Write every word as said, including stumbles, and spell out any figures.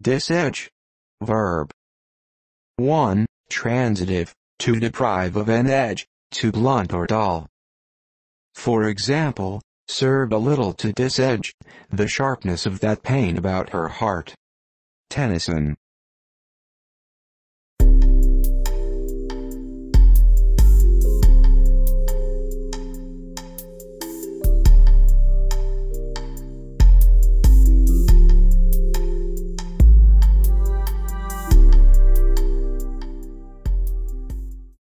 Disedge. Verb. one. Transitive, to deprive of an edge, to blunt or dull. For example, served a little to disedge the sharpness of that pain about her heart. Tennyson.